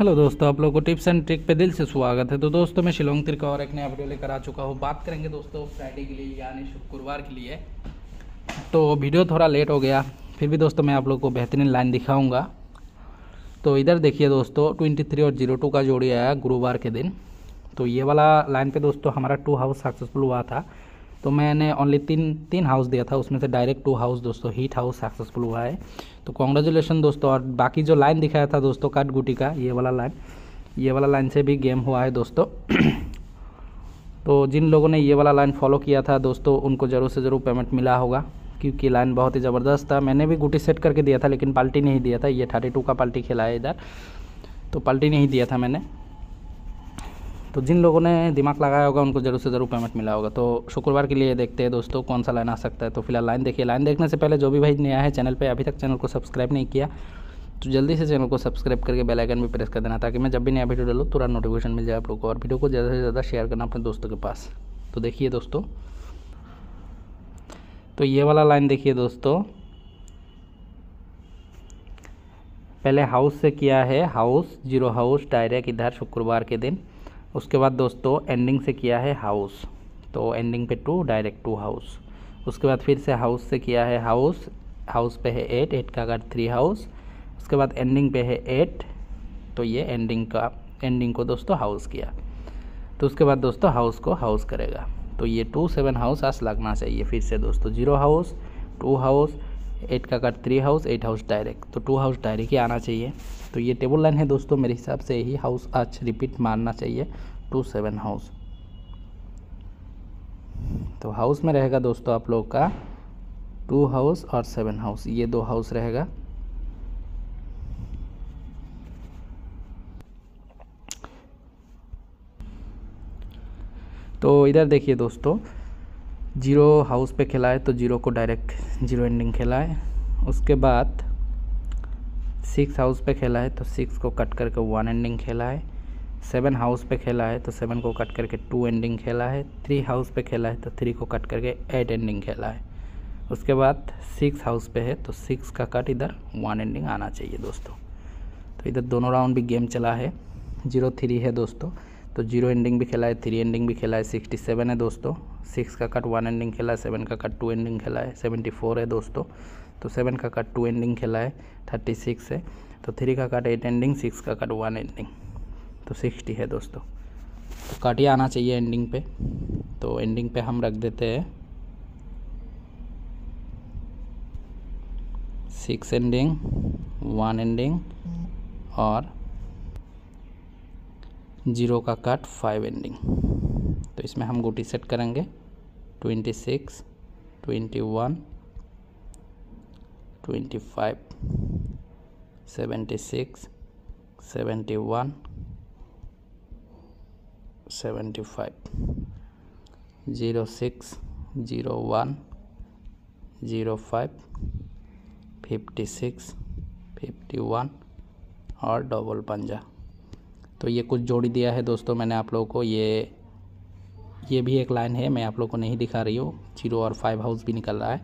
Hello दोस्तों, आप लोगों को टिप्स एंड ट्रिक पे दिल से स्वागत है। तो दोस्तों, मैं शिलोंग तिर का और एक नया वीडियो लेकर आ चुका हूँ। बात करेंगे दोस्तों फ्राइडे के लिए यानी शुक्रवार के लिए। तो वीडियो थोड़ा लेट हो गया, फिर भी दोस्तों मैं आप लोगों को बेहतरीन लाइन दिखाऊंगा। तो इधर देखिए दोस्तों, 23 और 02 का जोड़ी आया गुरुवार के दिन। तो ये वाला लाइन पर दोस्तों हमारा 2 हाउस सक्सेसफुल हुआ था। तो मैंने ओनली तीन हाउस दिया था, उसमें से डायरेक्ट 2 हाउस दोस्तों हीट हाउस सक्सेसफुल हुआ है। तो कॉन्ग्रेचुलेसन दोस्तों। और बाकी जो लाइन दिखाया था दोस्तों काटगुटी का, ये वाला लाइन से भी गेम हुआ है दोस्तों। तो जिन लोगों ने ये वाला लाइन फॉलो किया था दोस्तों, उनको ज़रूर से ज़रूर पेमेंट मिला होगा, क्योंकि लाइन बहुत ही ज़बरदस्त था। मैंने भी गुटी सेट करके दिया था, लेकिन पाल्टी नहीं दिया था। ये 32 का पाल्टी खेला है इधर, तो पाल्टी नहीं दिया था मैंने। तो जिन लोगों ने दिमाग लगाया होगा उनको ज़रूर से ज़रूर पेमेंट मिला होगा। तो शुक्रवार के लिए देखते हैं दोस्तों कौन सा लाइन आ सकता है। तो फिलहाल लाइन देखिए। लाइन देखने से पहले जो भी भाई नया है चैनल पे, अभी तक चैनल को सब्सक्राइब नहीं किया तो जल्दी से चैनल को सब्सक्राइब करके बेल आइकन भी प्रेस कर देना, ताकि मैं जब भी नया वीडियो डालूँ तुरंत नोटिफिकेशन मिल जाए आप लोग को। और वीडियो को ज़्यादा से ज़्यादा शेयर करना अपने दोस्तों के पास। तो देखिए दोस्तों, तो ये वाला लाइन देखिए दोस्तों, पहले हाउस से किया है हाउस 0 हाउस डायरेक्ट इधर शुक्रवार के दिन। उसके बाद दोस्तों एंडिंग से किया है हाउस, तो एंडिंग पे 2 डायरेक्ट 2 हाउस। उसके बाद फिर से हाउस से किया है हाउस, हाउस पे है 8 का अगर 3 हाउस। उसके बाद एंडिंग पे है 8, तो ये एंडिंग को दोस्तों हाउस किया। तो उसके बाद दोस्तों हाउस को हाउस करेगा, तो ये 2 7 हाउस आज लगना चाहिए। फिर से दोस्तों 0 हाउस 2 हाउस 8 का अगर 3 हाउस 8 हाउस डायरेक्ट, तो 2 हाउस डायरेक्ट ही आना चाहिए। तो ये टेबल लाइन है दोस्तों, मेरे हिसाब से यही हाउस आज रिपीट मारना चाहिए 2 7 हाउस। तो हाउस में रहेगा दोस्तों आप लोग का 2 हाउस और 7 हाउस, ये 2 हाउस रहेगा। तो इधर देखिए दोस्तों, 0 हाउस पे खेला है तो 0 को डायरेक्ट 0 एंडिंग खेला है। उसके बाद 6 हाउस पे खेला है तो 6 को कट करके 1 एंडिंग खेला है। 7 हाउस पे खेला है तो 7 को कट करके 2 एंडिंग खेला है। 3 हाउस पे खेला है तो 3 को कट करके 8 एंडिंग खेला है। उसके बाद 6 हाउस पे है तो 6 का कट इधर 1 एंडिंग आना चाहिए दोस्तों। तो इधर दोनों राउंड भी गेम चला है। 0 3 है दोस्तों, तो 0 एंडिंग भी खेला है 3 एंडिंग भी खेला है। 67 है दोस्तों, 6 का कट 1 एंडिंग खेला है, 7 का कट 2 एंडिंग खेला है। 74 है दोस्तों, तो 7 का कट 2 एंडिंग खेला है। 36 है तो 3 का कट 8 एंडिंग, 6 का कट 1 एंडिंग, तो 60 है दोस्तों। तो कट ही आना चाहिए एंडिंग पे, तो एंडिंग पे हम रख देते हैं 6 एंडिंग 1 एंडिंग और 0 का कट 5 एंडिंग। तो इसमें हम गोटी सेट करेंगे 26 21 25 76 71 75 06 01 05 56 51 और डबल पंजा। तो ये कुछ जोड़ी दिया है दोस्तों मैंने आप लोगों को। ये भी एक लाइन है, मैं आप लोगों को नहीं दिखा रही हूँ। 0 और 5 हाउस भी निकल रहा है।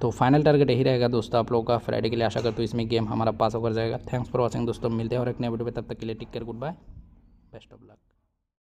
तो फाइनल टारगेट यही रहेगा दोस्तों आप लोगों का फ्राइडे के लिए। आशा करता हूँ इसमें गेम हमारा पास होकर जाएगा। थैंक्स फॉर वॉचिंग दोस्तों, मिलते हैं और एक नए वीडियो पे। तब तक के लिए take care, goodbye, best of luck.